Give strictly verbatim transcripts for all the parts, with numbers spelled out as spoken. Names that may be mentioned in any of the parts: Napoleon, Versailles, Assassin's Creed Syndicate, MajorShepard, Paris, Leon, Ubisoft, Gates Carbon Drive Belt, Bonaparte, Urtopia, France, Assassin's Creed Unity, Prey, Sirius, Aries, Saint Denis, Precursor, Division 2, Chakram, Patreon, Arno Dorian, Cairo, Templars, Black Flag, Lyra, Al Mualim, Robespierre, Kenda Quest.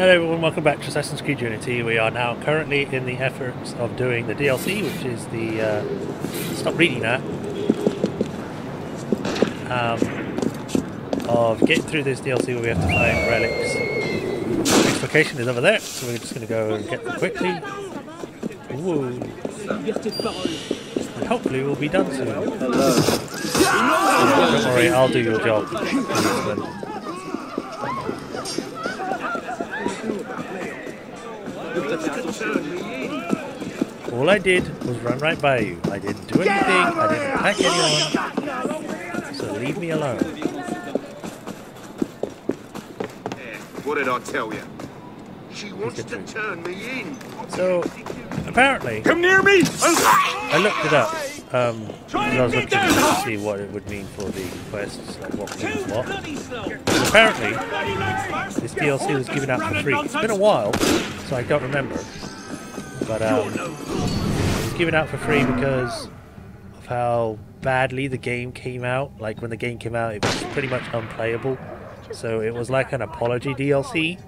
Hello everyone, welcome back to Assassin's Creed Unity. We are now currently in the efforts of doing the D L C, which is the... Uh, stop reading that. Um, of getting through this D L C where we have to find relics. The next location is over there, so we're just going to go and get them quickly. Ooh. And hopefully we'll be done soon. Don't worry, I'll do your job. All I did was run right by you. I didn't do anything, I didn't attack anyone, so leave me alone. What did I tell you? She wants to turn me in. So, apparently, come near me! I looked it up. Um, I was looking to see what it would mean for the quests, like what means what. And apparently, this D L C was given out for free. It's been a while, so I don't remember. But um, it's given out for free because of how badly the game came out. Like when the game came out, it was pretty much unplayable. So it was like an apology D L C.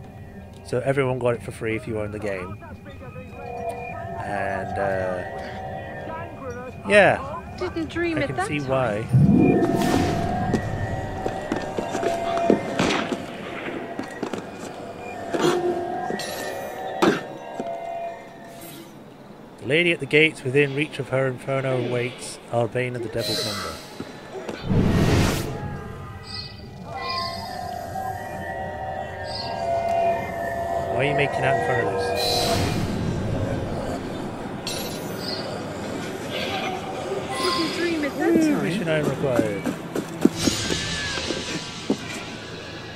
So everyone got it for free if you owned the game. And uh, yeah, didn't dream I can that see time. Why. The lady at the gates within reach of her inferno awaits Albane of the Devil's Number. Why are you making out in front of this? Dream at that time. Mission I required.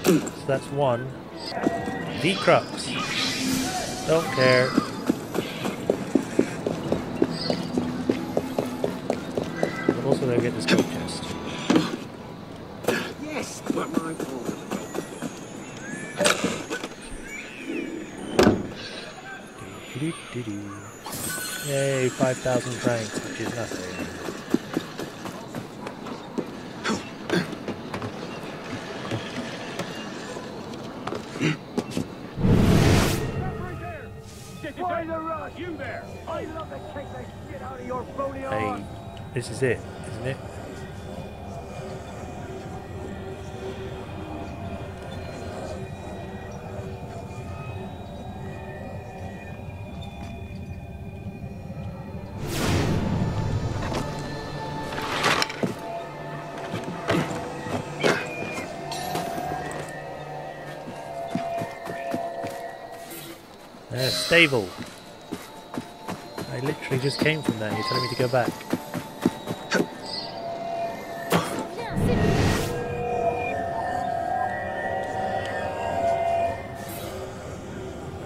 So that's one. The crux. Don't care. Also, they'll get this gold chest. Yes, but my fault. Yay, five thousand francs, which is nothing. Why the rush? You there? I love to kick the shit out of your phony arm. Hey, this is it. It. They're stable. I literally just came from there. You're telling me to go back.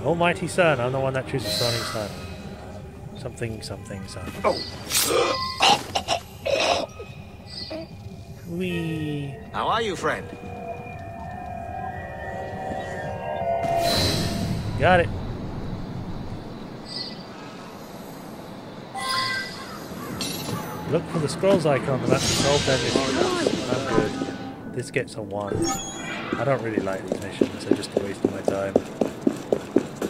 Almighty Sun, I'm the one that chooses Sonic Sun. Something, something, something. Oh. Wee. How are you, friend? Got it. Look for the scrolls icon, but that's solved everything. I'm good. This gets a one. I don't really like these missions, they're just a waste of my time.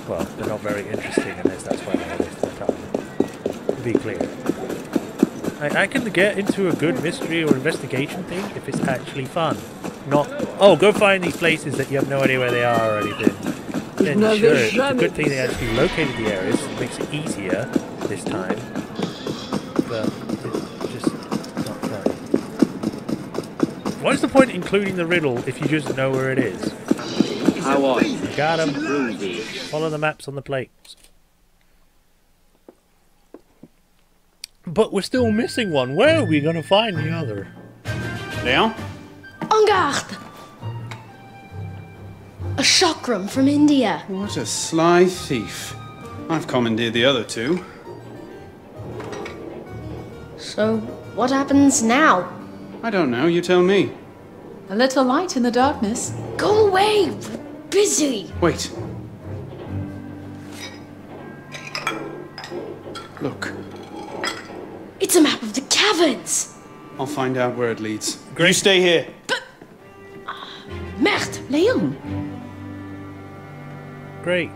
Well, they're not very interesting in this, that's why I wasted my time. To be clear. I, I can get into a good mystery or investigation thing if it's actually fun. Not, oh, go find these places that you have no idea where they are or anything. Then no, sure, it's a good thing they actually located the areas, it makes it easier this time. But it's just not fun. What's the point of including the riddle if you just know where it is? I was. Got him. Follow the maps on the plates. But we're still missing one. Where are we going to find the other? Leon? En garde! A chakram from India. What a sly thief. I've commandeered the other two. So, what happens now? I don't know. You tell me. A little light in the darkness. Go away! Busy! Wait. Look. It's a map of the caverns! I'll find out where it leads. Great. You stay here! But... Uh, merde! Leon! Great.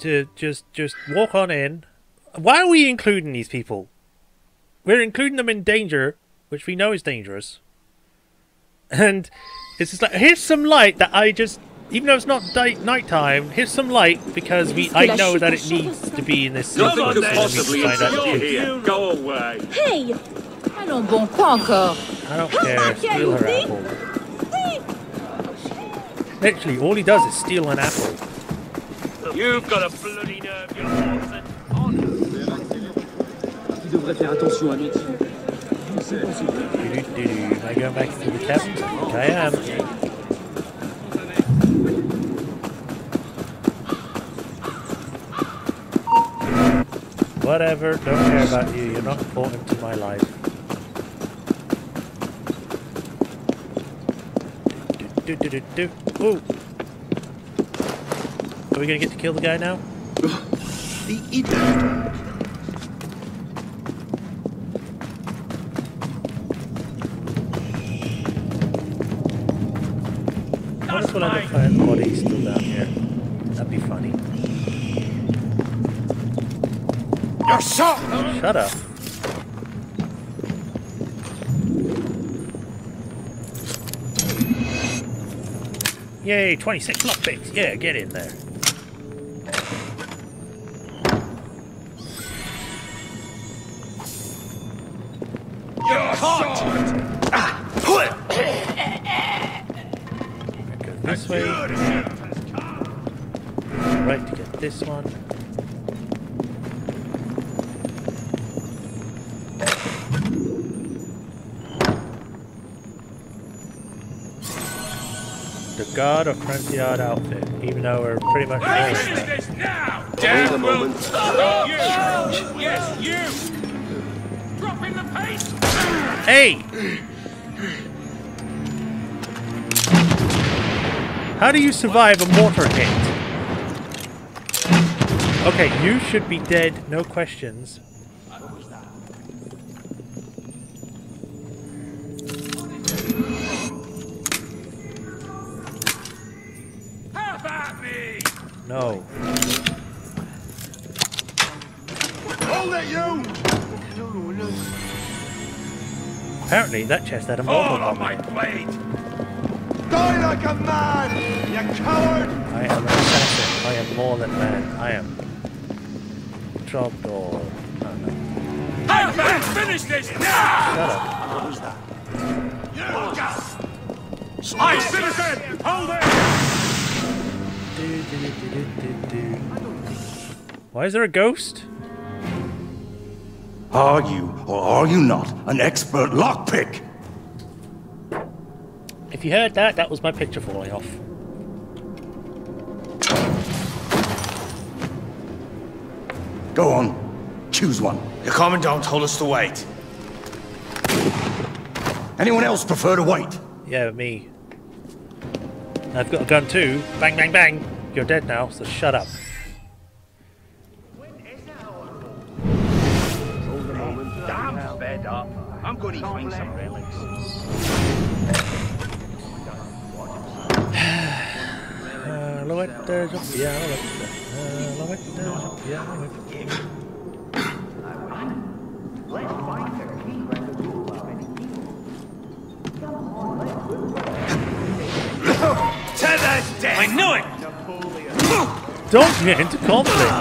To just just walk on in. Why are we including these people? We're including them in danger, which we know is dangerous. And it's just like, here's some light that I just, even though it's not night time, here's some light because we I know that it needs to be in this. You're not possibly here. Go away. Hey, I don't bon pas encore. I don't care. Steal her apple. Literally, all he does is steal an apple. You've got a bloody nerve. You're on. You devrais faire attention à Métis. Do, do, do, do. Am I going back to the cabin? I am. Whatever, don't care about you, you're not important to my life. Do, do, do, do, do. Ooh. Are we going to get to kill the guy now? The idiot! We'll have a fine body still down here. That'd be funny. You're shot! Shut up. Yay, twenty-six lockpicks. Yeah, get in there. You're caught! Ah, put! This way. Right to get this one. The guard or front yard outfit, even though we're pretty much finished. Down a moment. Yes, you. Drop in the pace. Hey. How do you survive a mortar hit? Okay, you should be dead, no questions. No. Hold it, you! Apparently, that chest had a mortar bomb. Oh, my blade! Die like a man, you coward! I am an assassin. I am more than man. I am trapdoor. Oh no. Hey man, finish this! Now! Shut up. What was that? You I citizen! Hold it! Why is there a ghost? Are you or are you not an expert lockpick? If you heard that, that was my picture falling off. Go on. Choose one. The Commandant told us to wait. Anyone else prefer to wait? Yeah, me. I've got a gun too. Bang, bang, bang. You're dead now, so shut up. When is that? Damn fed up. I'm going to find some relics. I knew it! Don't get into conflict!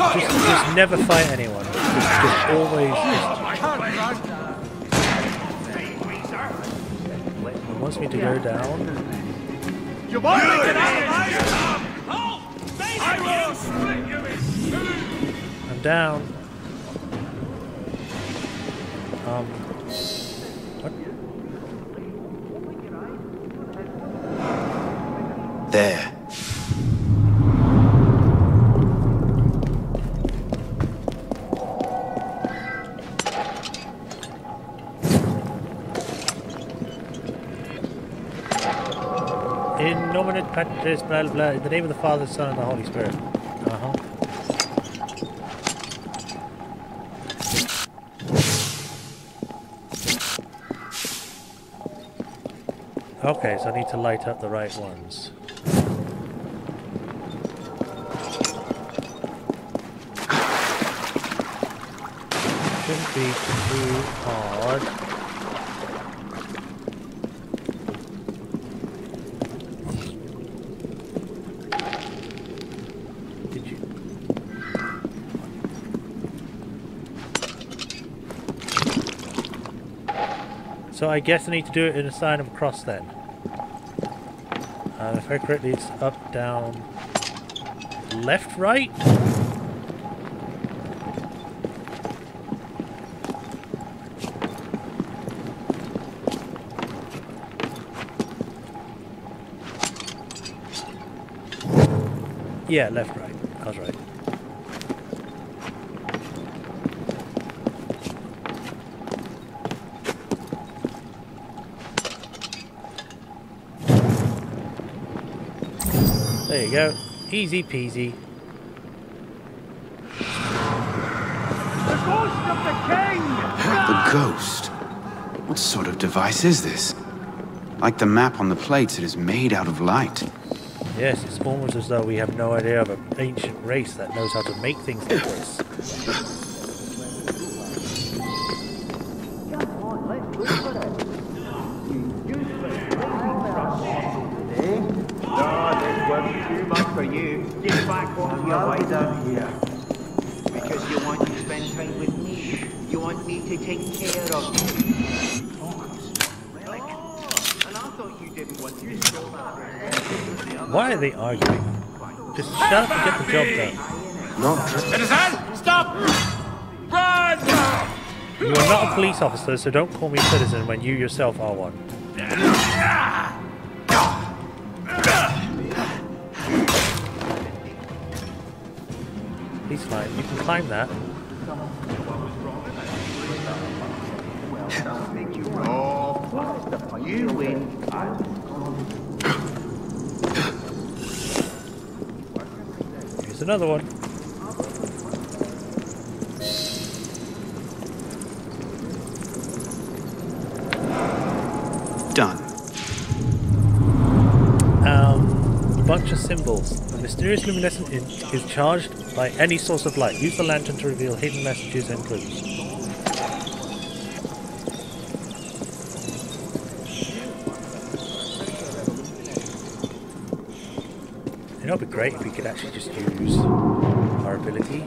Just, just never fight anyone. Just, just always. He wants me to go down. You want me to get out of my house? I'm down. Um. What? There. In nomine Patris, blah blah, in the name of the Father, Son, and the Holy Spirit. Uh huh. Okay, so I need to light up the right ones. Shouldn't be too hard. Did you? So I guess I need to do it in a sign of a cross then. Uh, if I correctly, it's up, down, left, right. Yeah, left, right. I was right. There you go. Easy peasy. The ghost of the king! The ghost? What sort of device is this? Like the map on the plates, it is made out of light. Yes, it's almost as though we have no idea of an ancient race that knows how to make things like this. No, this one's too much for you. Get back on your way down here. Because you want to spend time with me. You want me to take care of you. Why are they arguing? Just shut up and get the job done. No. Citizen, stop! Run! You are not a police officer, so don't call me citizen when you yourself are one. Please climb. You can climb that. Oh, you win. Another one. Done. Um, a bunch of symbols. A mysterious luminescent ink is charged by any source of light. Use the lantern to reveal hidden messages and clues. That would be great if we could actually just use our ability.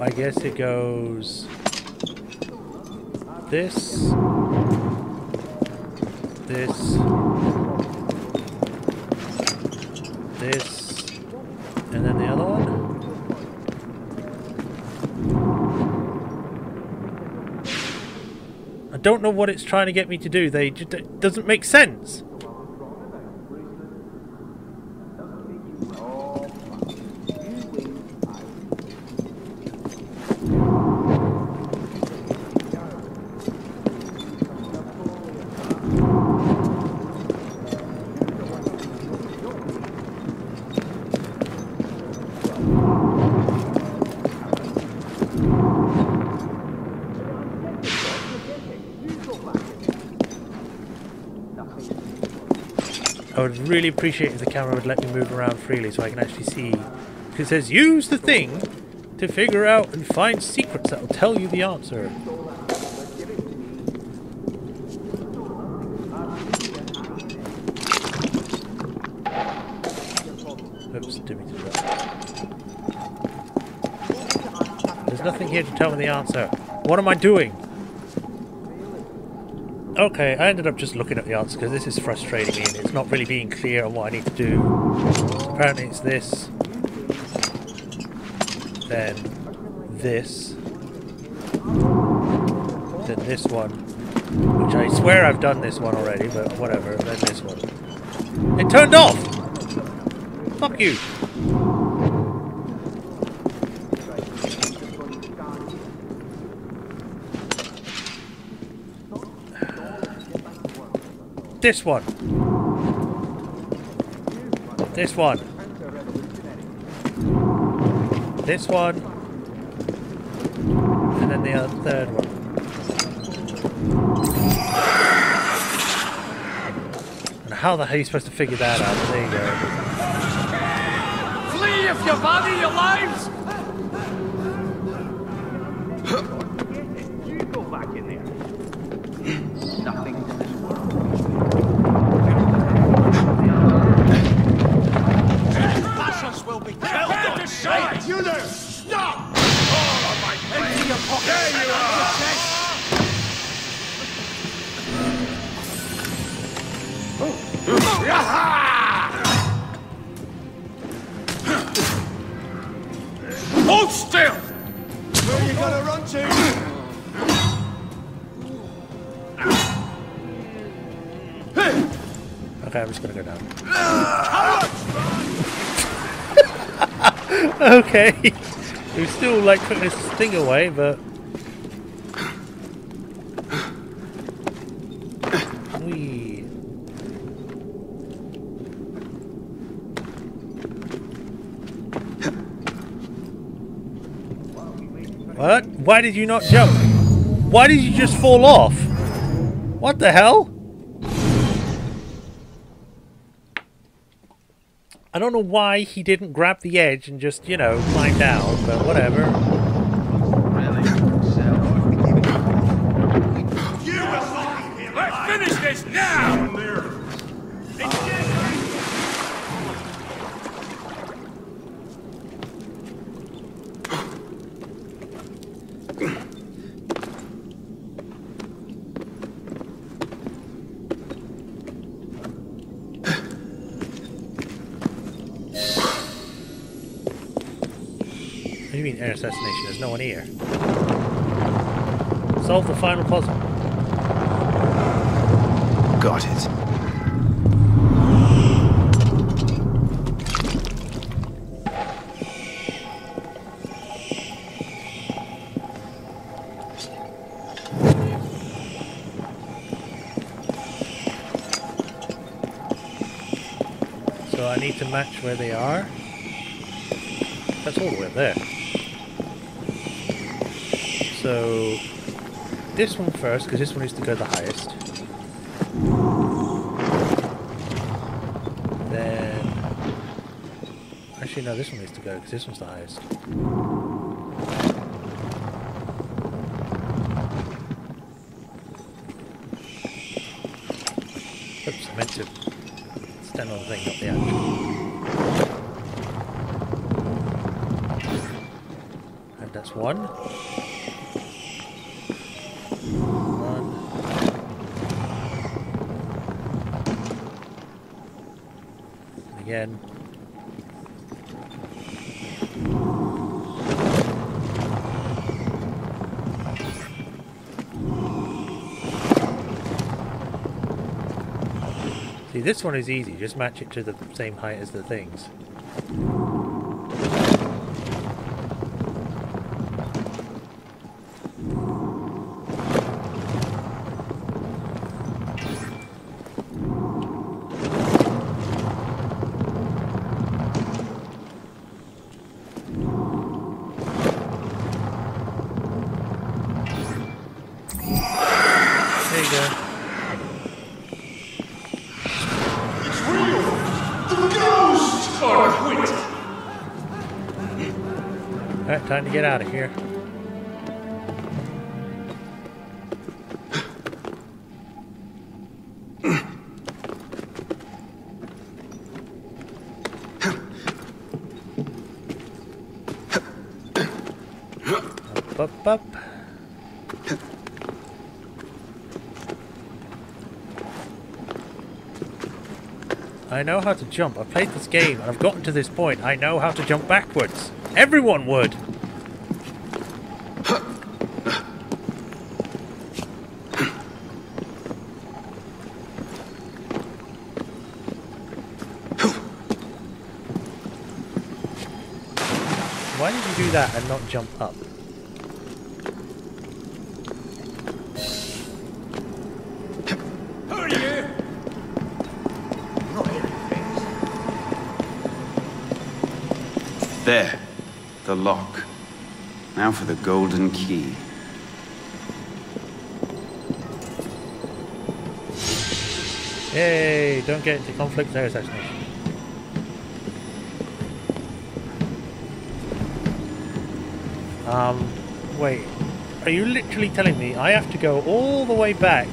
I guess it goes this, this, this, and then the other one. I don't know what it's trying to get me to do. They just, it doesn't make sense. I would really appreciate if the camera would let me move around freely so I can actually see. It says, use the thing to figure out and find secrets that will tell you the answer. There's nothing here to tell me the answer. What am I doing? Okay, I ended up just looking at the answer because this is frustrating me and it's not really being clear on what I need to do. Apparently it's this. Then this. Then this one. Which I swear I've done this one already, but whatever. Then this one. It turned off! Fuck you! This one. This one. This one. And then the other, third one. And how the hell are you supposed to figure that out? There you go. Flee if you bother your lives! Okay, we still like putting this thing away, but we. What? Why did you not jump? Why did you just fall off? What the hell? I don't know why he didn't grab the edge and just, you know, climb down, but whatever. Let's finish this now! Assassination. There's no one here. Solve the final puzzle. Got it. So I need to match where they are. That's all the way there. So, this one first, because this one needs to go the highest. Then... Actually, no, this one needs to go, because this one's the highest. Oops, I meant to stand on the thing, not the action. And that's one. Again. See, this one is easy, just match it to the same height as the things. Time to get out of here. up, up. I know how to jump. I've played this game and I've gotten to this point. I know how to jump backwards. Everyone would! Why did you do that and not jump up? There, the lock. Now for the golden key. Yay, don't get into conflict, no assassination. Um, wait, are you literally telling me I have to go all the way back?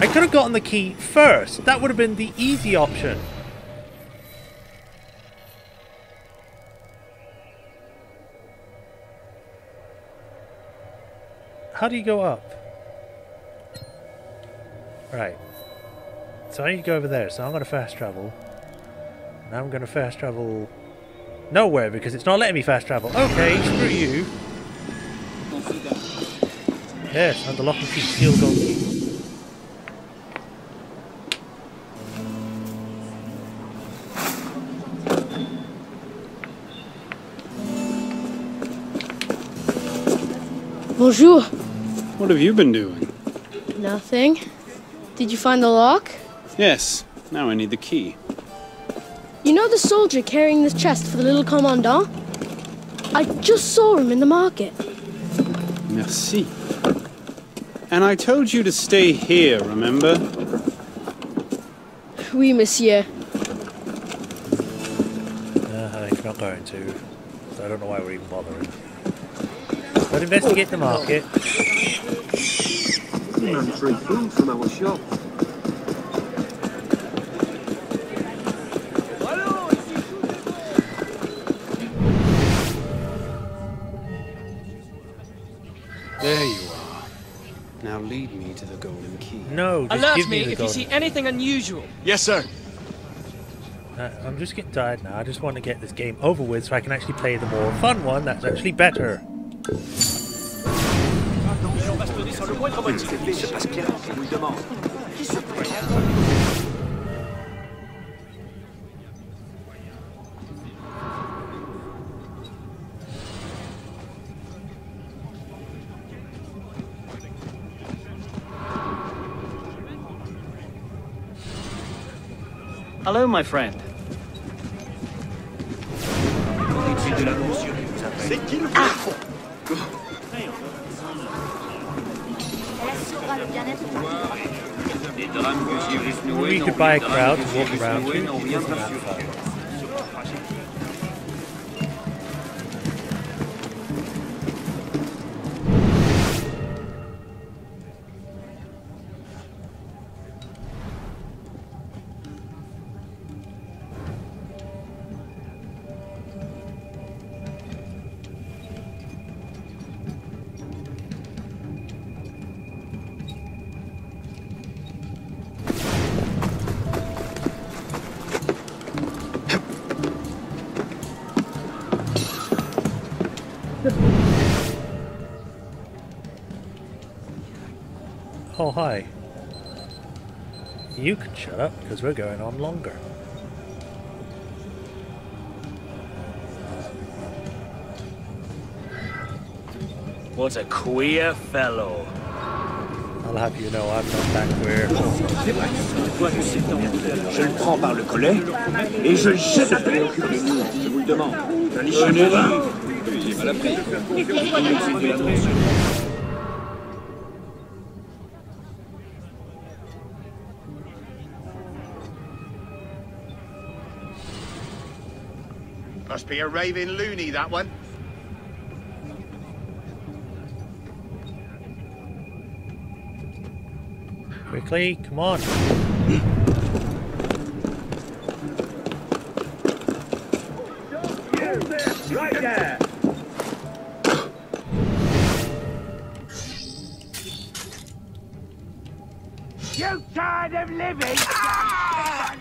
I could have gotten the key first. That would have been the easy option. How do you go up? Right. So I need to go over there, so I'm going to fast travel. And I'm going to fast travel nowhere because it's not letting me fast travel. Okay, screw you. Yes, and the lock and key, steel gold key. Bonjour. What have you been doing? Nothing. Did you find the lock? Yes. Now I need the key. You know the soldier carrying this chest for the little commandant? I just saw him in the market. Merci. And I told you to stay here, remember? Oui, monsieur. Uh, I'm not going to. So I don't know why we're even bothering. But investigate the market. And free food from our shop. There you are. Now lead me to the golden key. No, just alert give me, me the if golden. You see anything unusual. Yes, sir. Uh, I'm just getting tired now. I just want to get this game over with so I can actually play the more fun one that's actually better. Hello, my friend. Ah. We could buy a crowd and walk around. Oh, hi. You can shut up because we're going on longer. What a queer fellow. I'll have you know I'm not that queer. Je le prends par le collet et je le jette à terre. Je vous le demande. Tenez là. Must be a raving loony, that one. Quickly, come on. Right there. tired of living? Ah!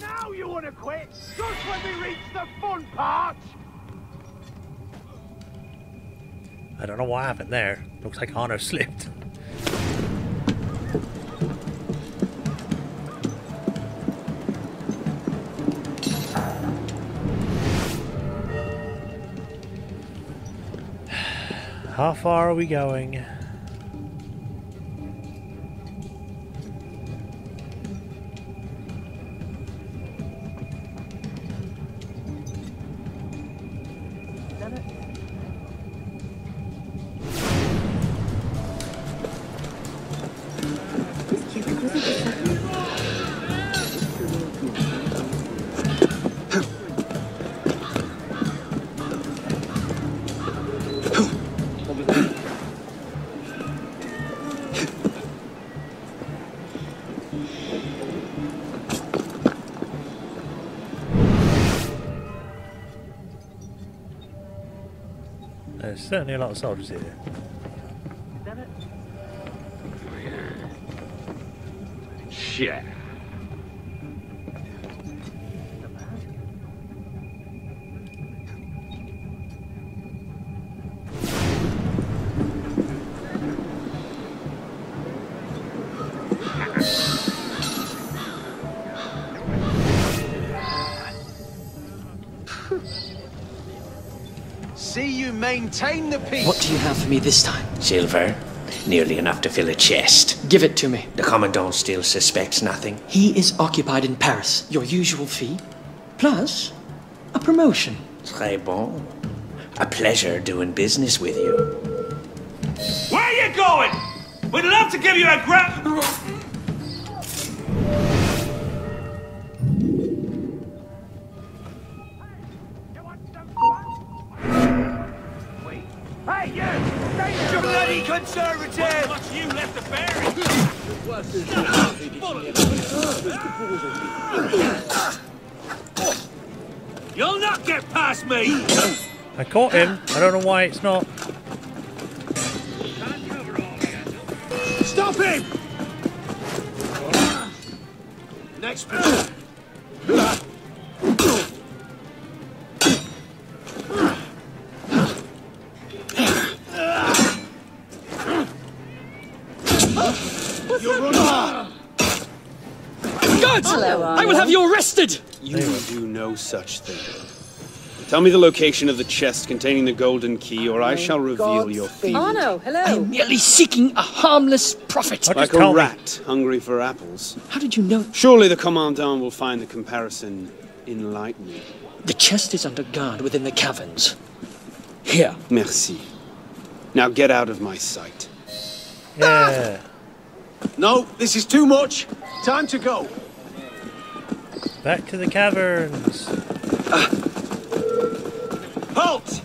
Now you want to quit? Just when we reach the fun part! I don't know what happened there. Looks like Honor slipped. How far are we going? Certainly a lot of soldiers here. Damn it. Shit. Maintain the peace. What do you have for me this time? Silver. Nearly enough to fill a chest. Give it to me. The Commandant still suspects nothing. He is occupied in Paris. Your usual fee, plus a promotion. Très bon. A pleasure doing business with you. Where are you going? We'd love to give you a grab. You'll not get past me. I caught him. I don't know why it's not. Stop him! Next. You do no such thing. Tell me the location of the chest containing the golden key, or I shall reveal your thievery. Arno, hello. I'm merely seeking a harmless profit. Like a rat hungry for apples. How did you know? Surely the Commandant will find the comparison enlightening. The chest is under guard within the caverns. Here. Merci. Now get out of my sight. Yeah. No, this is too much. Time to go. Back to the caverns. Uh, halt!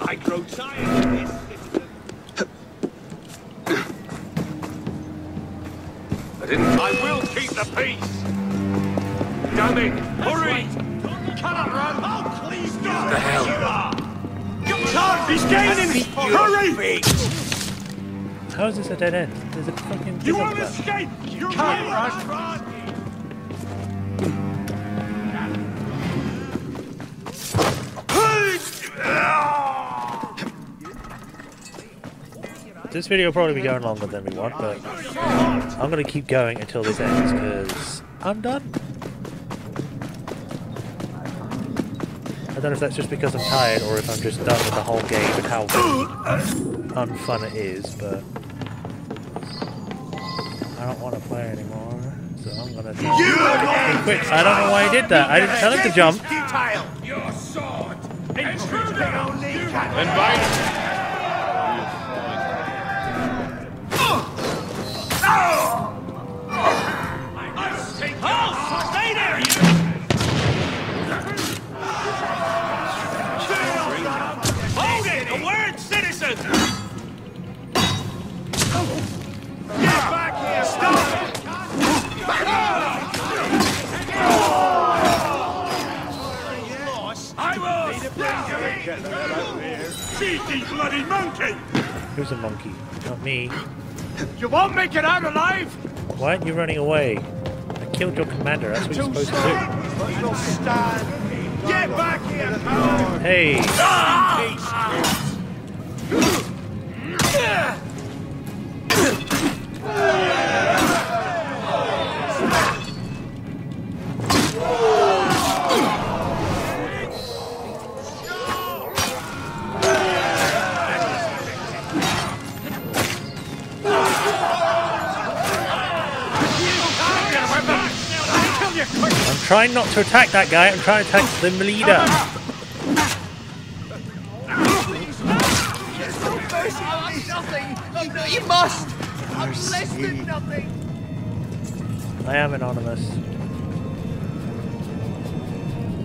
I grow tired of this system. I didn't. I will keep the peace. Damn it! Hurry! Right. Cannot run. Oh, please stop! The hell! Time is gaining. Hurry! How is this a dead end? There's a fucking. You won't escape. You can't run. run. This video will probably be going longer than we want, but I'm going to keep going until this ends because I'm done. I don't know if that's just because I'm tired or if I'm just done with the whole game and how unfun it is, but I don't want to play anymore, so I'm going to die quick. I don't know why I did that. I didn't tell him to jump. Your sword. Invite. Cheeky bloody monkey! Who's a monkey? Not me. You won't make it out alive! Why aren't you running away? I killed your commander, that's what you're supposed to do. Get back here! Hey! Trying not to attack that guy, I'm trying to attack the leader. Nothing. You must. I'm less than nothing. I am anonymous.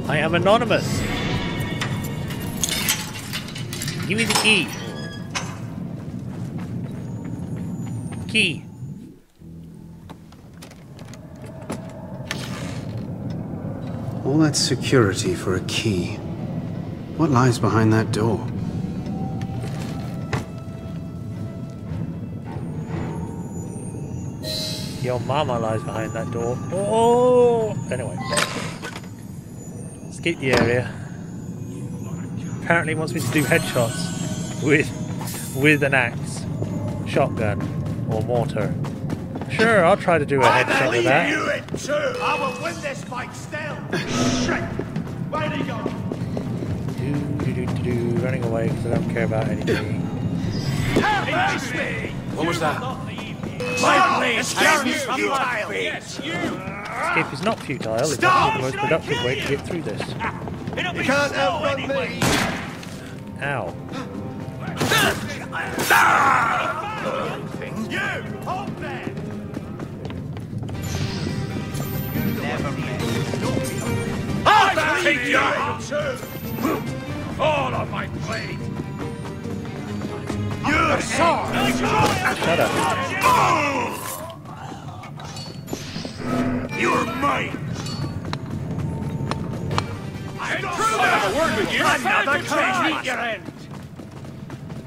I am anonymous. Give me the key. Key. All that security for a key. What lies behind that door? Your mama lies behind that door. Oh! Anyway. Skip the area. Apparently wants me to do headshots with with an axe. Shotgun. Or mortar. Sure, I'll try to do a headshot with that. I knew it too! I will win this fight still! Shit! Where'd he go? Do, do, do, do, do. Running away because I don't care about anything. What was that? My place! Escape is futile! Escape is not futile. It's the most productive way to get through this. You can't outrun me! Ow. You! Hold there! I'll take you out! All on my blade! You're sorry! Shut up. You're mine! I'm not a word with you! Another crazy your end!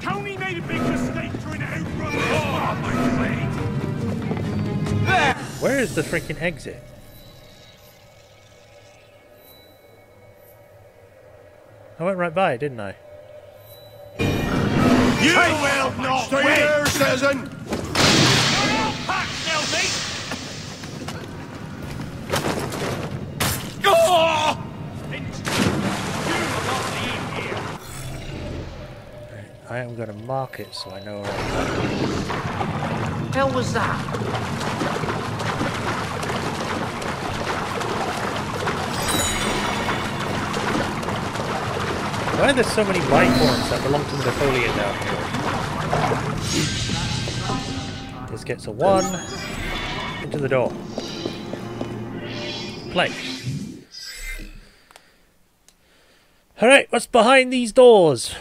Tony made a big mistake trying to outrun me! All on my blade! There! Where is the freaking exit? I went right by it, didn't I? You will not win! Here, Susan! You're all packed now, mate! Oh! You will not leave here! I am going to mark it so I know where I'm going. Hell was that? Why are there so many life forms that belong to Napoleon down here? This gets a one. Into the door. Play. Alright, what's behind these doors?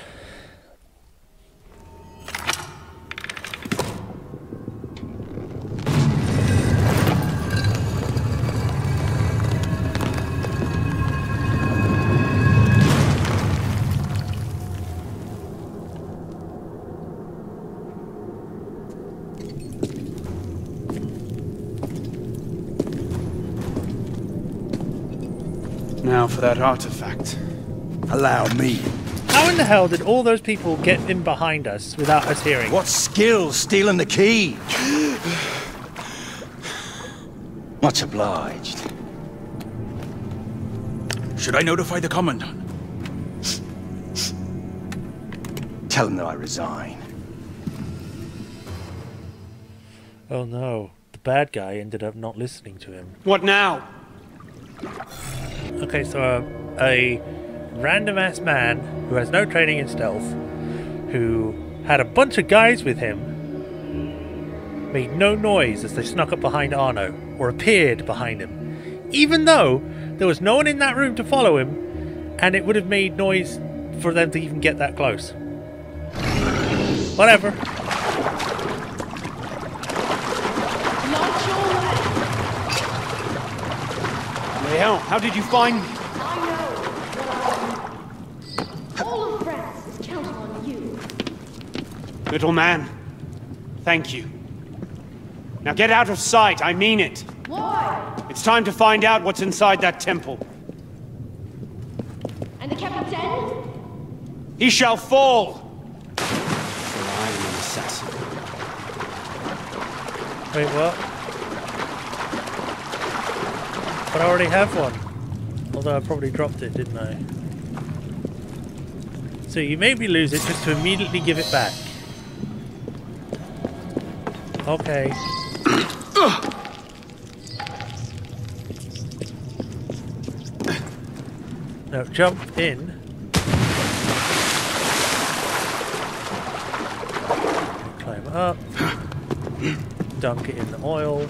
For that artifact. Allow me. How in the hell did all those people get in behind us without us hearing? What skill stealing the key? Much obliged. Should I notify the Commandant? Tell him that I resign. Oh no. The bad guy ended up not listening to him. What now? Okay, so uh, a random ass man who has no training in stealth, who had a bunch of guys with him, made no noise as they snuck up behind Arno, or appeared behind him, even though there was no one in that room to follow him, and it would have made noise for them to even get that close. Whatever. Leon, how did you find me? I know. All of France is counting on you. Little man, thank you. Now get out of sight, I mean it. Why? It's time to find out what's inside that temple. And the captain? He shall fall! For I am an assassin. Wait, what? But I already have one. Although I probably dropped it, didn't I? So you made me lose it just to immediately give it back. Okay. Now jump in. Climb up. Dunk it in the oil.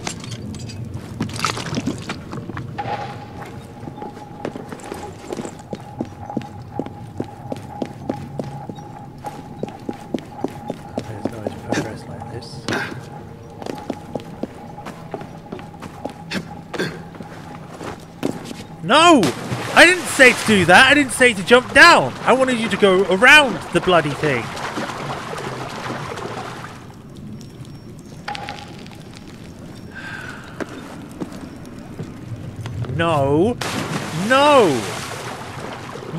No! I didn't say to do that. I didn't say to jump down. I wanted you to go around the bloody thing. No. No!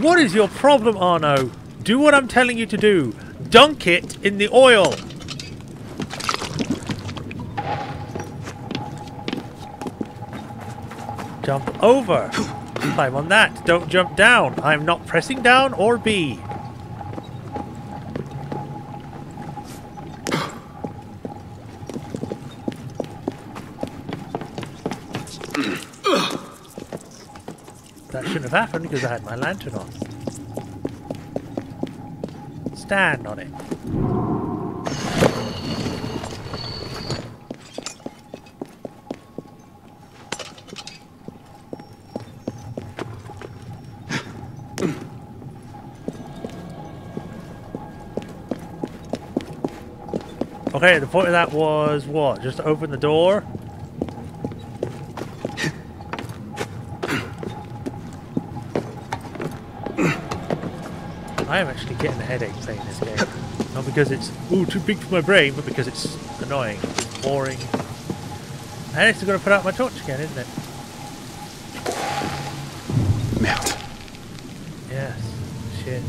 What is your problem, Arno? Do what I'm telling you to do. Dunk it in the oil. Jump over. Climb on that. Don't jump down. I'm not pressing down or B. That shouldn't have happened because I had my lantern on. Stand on it. Okay, the point of that was what? Just to open the door? I am actually getting a headache playing this game. Not because it's ooh too big for my brain, but because it's annoying, boring. And it's gonna put out my torch again, isn't it? Melt. Yes. Shit.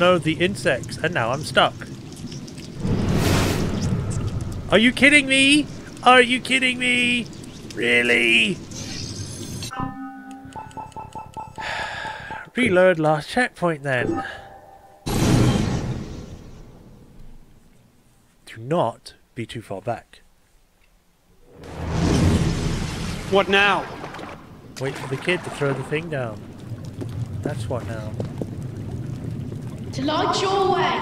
No, the insects, and now I'm stuck. Are you kidding me? Are you kidding me? Really? Reload last checkpoint then. Do not be too far back. What now? Wait for the kid to throw the thing down. That's what now. To light your way!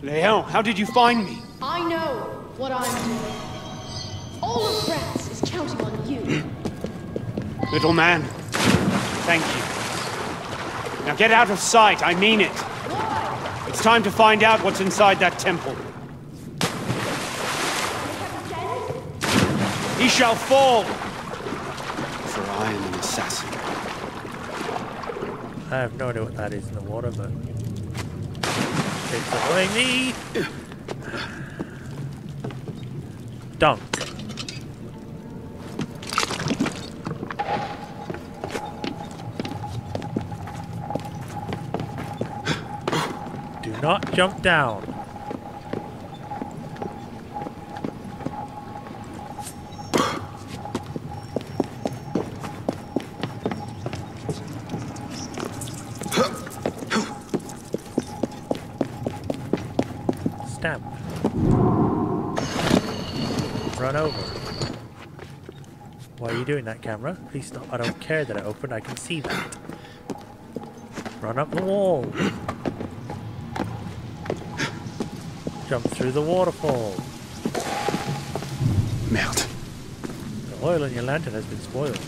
Leon, how did you find me? I know what I'm doing. All of France is counting on you. Little man, thank you. Now get out of sight, I mean it. Why? It's time to find out what's inside that temple. He shall fall! For I am an assassin. I have no idea what that is in the water, but it's following me. Dunk. Do not jump down. Doing that, camera. Please stop. I don't care that I opened. I can see that. Run up the wall. Jump through the waterfall. Melt. The oil in your lantern has been spoiled.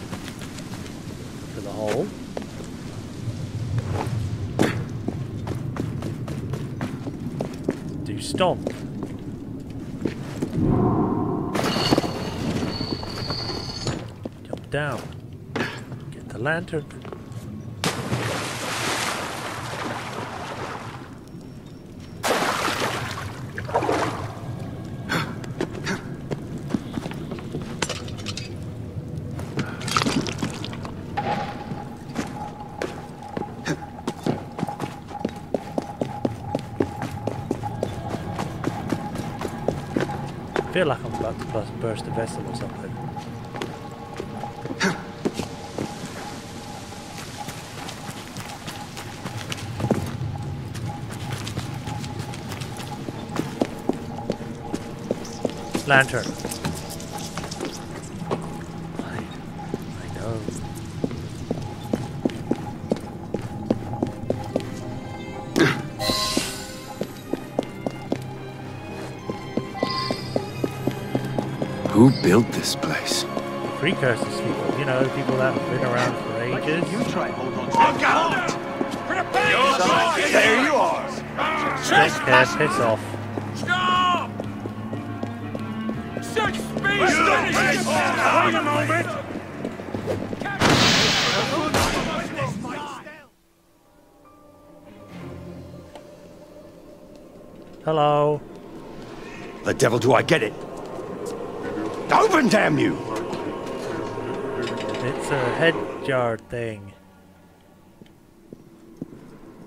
To the hole. Do stomp. down. Get the lantern. I feel like I'm about to burst a vessel or something. Lantern. I, I know. Who built this place? Precursors people, you know, people that have been around for ages. You try hold on. Look out! Prepare! There you are! Take care, piss off. Wait a moment! Hello. The devil do I get it? Open, damn you! It's a head jar thing.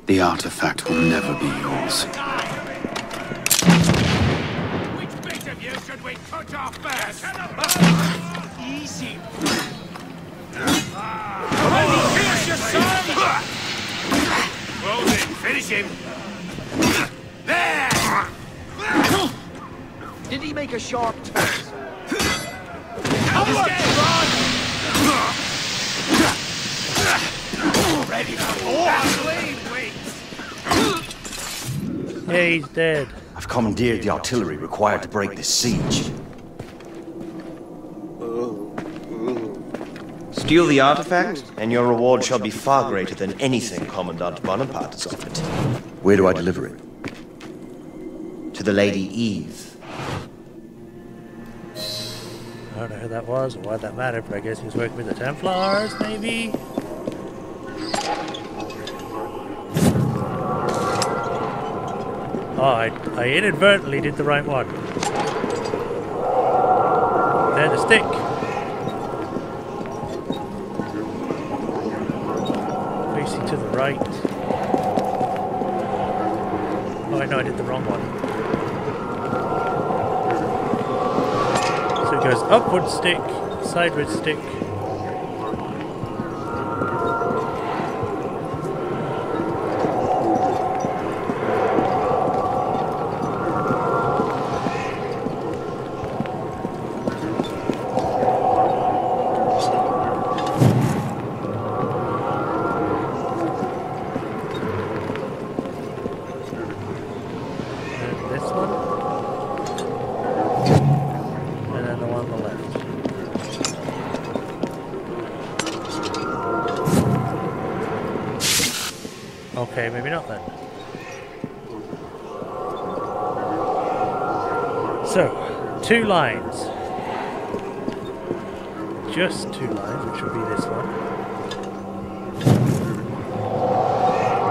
The artifact will never be yours. We cut off first. Easy. Already finish your son. Well then, finish him. There. Did he make a sharp turn? Come on, Ron. Ready for all. Wait, wait. Hey, he's dead. I've commandeered the artillery required to break this siege. Steal the artifact, and your reward shall be far greater than anything Commandant Bonaparte has offered. Where do I deliver it? To the Lady Eve. I don't know who that was or why that mattered, but I guess he was working with the Templars, maybe? Oh, I, I inadvertently did the right one. There's a stick. Facing to the right. Oh, I know I did the wrong one. So it goes upward stick, sideward stick. Okay, maybe not then. So, two lines. Just two lines, which will be this one.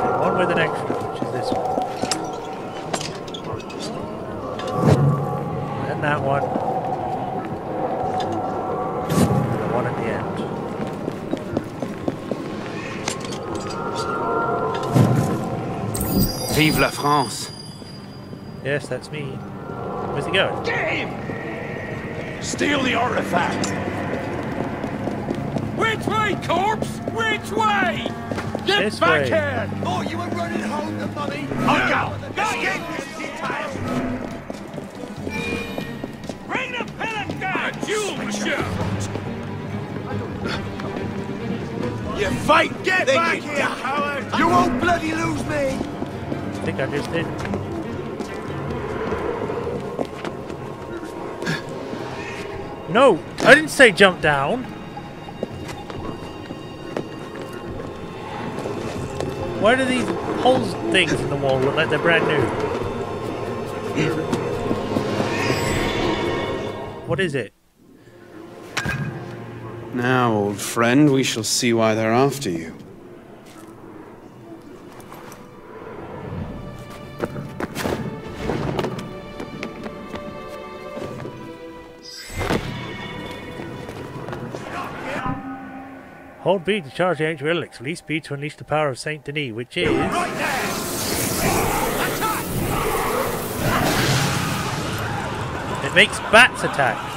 And one with an extra, which is this one. And that one. And the one at the end. Vive la France! Yes, that's me. Where's he going? Get him! Steal the artifact! Which way, corpse? Which way? Get this back way. Here! Oh, you were running home the money! Look out! Bring the pellet down! A duel, monsieur! You fight! Get then back you here, coward! You won't bloody lose me! I think I just did. No! I didn't say jump down! Why do these holes things in the wall look like they're brand new? What is it? Now, old friend, we shall see why they're after you. Hold B to charge the ancient relics. Release B to unleash the power of Saint Denis, which is... Right there. It makes bats attack.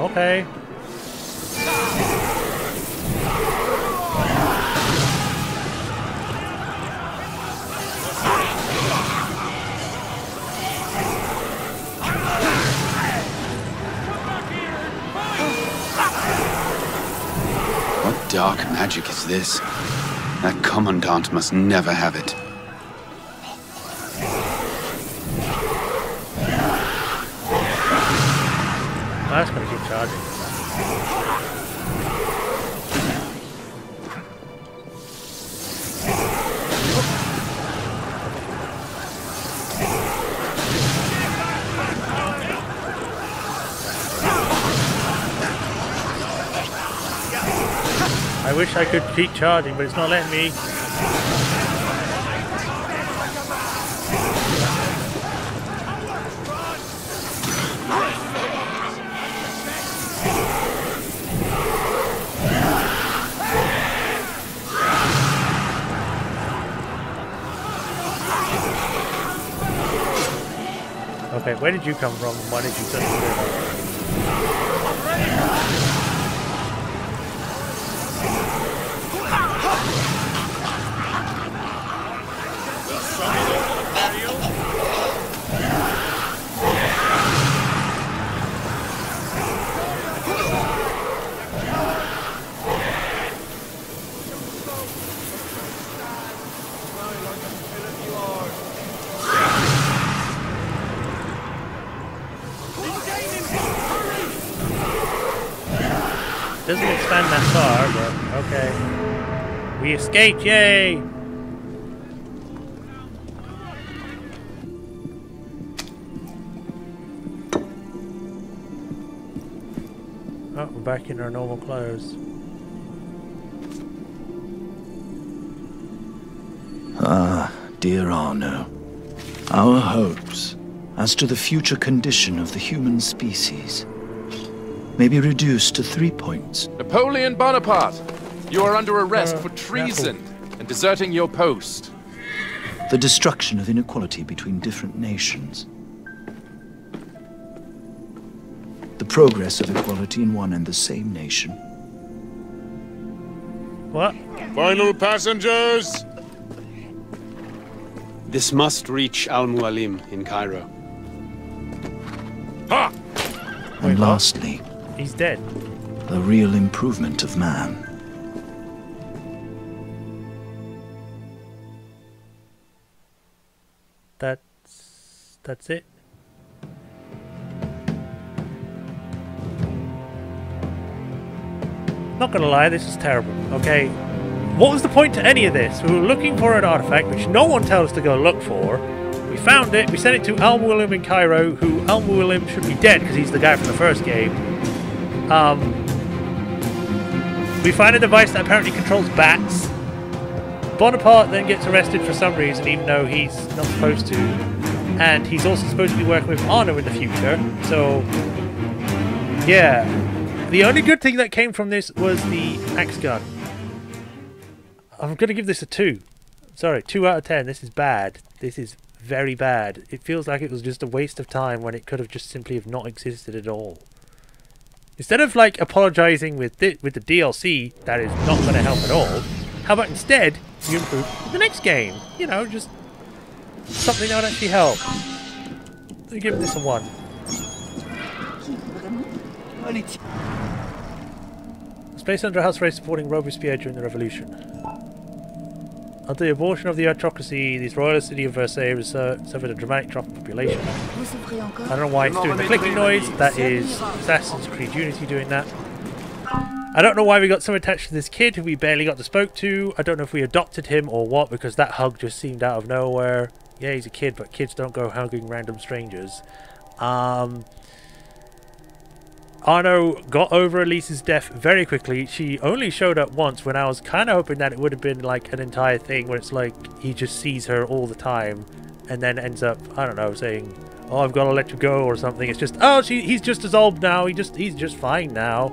Okay. Dark magic is this? That commandant must never have it. That's gonna keep charging. I wish I could keep charging, but it's not letting me. Okay, where did you come from? Why did you suddenly? Doesn't expand that far, but okay. We escaped, yay! Oh, we're back in our normal clothes. Ah, dear Arno. Our hopes as to the future condition of the human species may be reduced to three points. Napoleon Bonaparte, you are under arrest uh, for treason and deserting your post. The destruction of inequality between different nations. The progress of equality in one and the same nation. What? Final passengers! This must reach Al Mualim in Cairo. Ha! And Wait, lastly... He's dead. The real improvement of man. That's... that's it. Not gonna lie, this is terrible. Okay, what was the point to any of this? We were looking for an artifact which no one tells us to go look for. We found it, we sent it to Al Mualim in Cairo, who Al Mualim should be dead because he's the guy from the first game. Um, we find a device that apparently controls bats. Bonaparte then gets arrested for some reason, even though he's not supposed to. And he's also supposed to be working with Arno in the future, so... yeah. The only good thing that came from this was the axe gun. I'm going to give this a two. Sorry, two out of ten. This is bad. This is very bad. It feels like it was just a waste of time when it could have just simply have not existed at all. Instead of like apologizing with th with the D L C that is not going to help at all, how about instead you improve the next game? You know, just something that would actually help. Let me give this a one. It was placed under a house raid supporting Robespierre during the revolution. After the abortion of the autocracy, this royal city of Versailles suffered a dramatic drop in population. I don't know why it's doing the clicking noise. That is Assassin's Creed Unity doing that. I don't know why we got so attached to this kid who we barely got to spoke to. I don't know if we adopted him or what, because that hug just seemed out of nowhere. yeah, he's a kid, but kids don't go hugging random strangers. Um, Arno got over Elise's death very quickly. She only showed up once when I was kind of hoping that it would have been like an entire thing where it's like he just sees her all the time and then ends up, I don't know, saying, oh, I've got to let you go or something. It's just, oh, she, he's just as old now. He just, he's just fine now.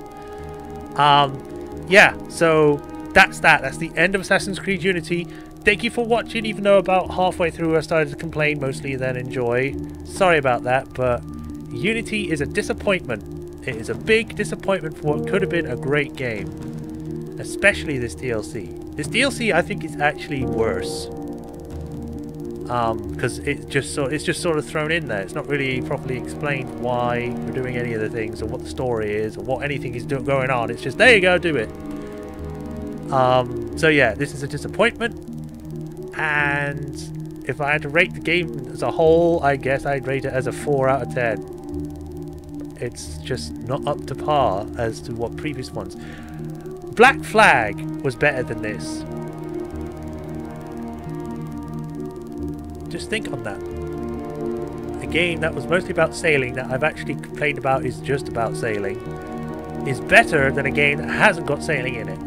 Um, yeah, so that's that. That's the end of Assassin's Creed Unity. Thank you for watching, even though about halfway through I started to complain mostly and then enjoy. Sorry about that, but Unity is a disappointment. It is a big disappointment for what could have been a great game. Especially this D L C. This D L C I think is actually worse. Um, because it's just so it's just sort of thrown in there. It's not really properly explained why we're doing any of the things or what the story is or what anything is do going on. It's just, there you go, do it. Um, so yeah, this is a disappointment. And if I had to rate the game as a whole, I guess I'd rate it as a four out of ten. It's just not up to par as to what previous ones. Black Flag was better than this. Just think on that. A game that was mostly about sailing, that I've actually complained about is just about sailing, is better than a game that hasn't got sailing in it.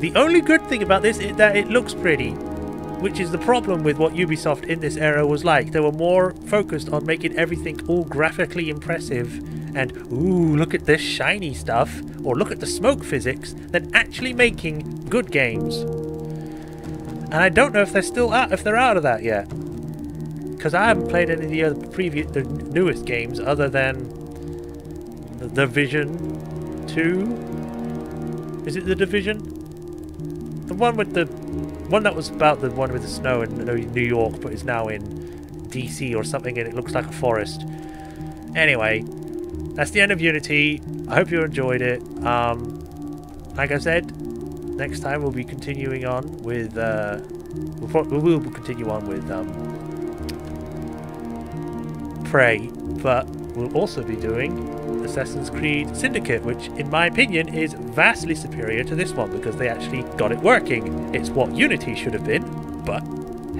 The only good thing about this is that it looks pretty, which is the problem with what Ubisoft in this era was like. They were more focused on making everything all graphically impressive and, ooh, look at this shiny stuff, or look at the smoke physics, than actually making good games. And I don't know if they're still out, if they're out of that yet, because I haven't played any of the other previous, the newest games other than the Division two. Is it the Division? The one with the one that was about the one with the snow in New York, but is now in D C or something, and it looks like a forest. Anyway, that's the end of Unity. I hope you enjoyed it. Um, like I said. Next time we'll be continuing on with, uh, we'll, we'll continue on with um, Prey, but we'll also be doing Assassin's Creed Syndicate, which in my opinion is vastly superior to this one because they actually got it working. It's what Unity should have been, but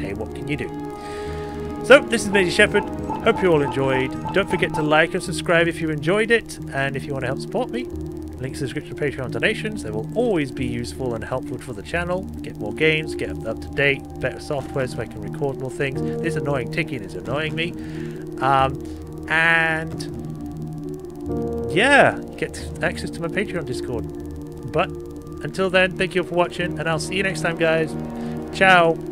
hey, what can you do? So, this is Major Shepherd. Hope you all enjoyed. Don't forget to like and subscribe if you enjoyed it, and if you want to help support me. Links to subscription, Patreon, donations, they will always be useful and helpful for the channel. Get more games, get up to date, better software so I can record more things. This annoying ticking is annoying me. Um, and yeah, get access to my Patreon Discord. But until then, thank you all for watching and I'll see you next time, guys. Ciao.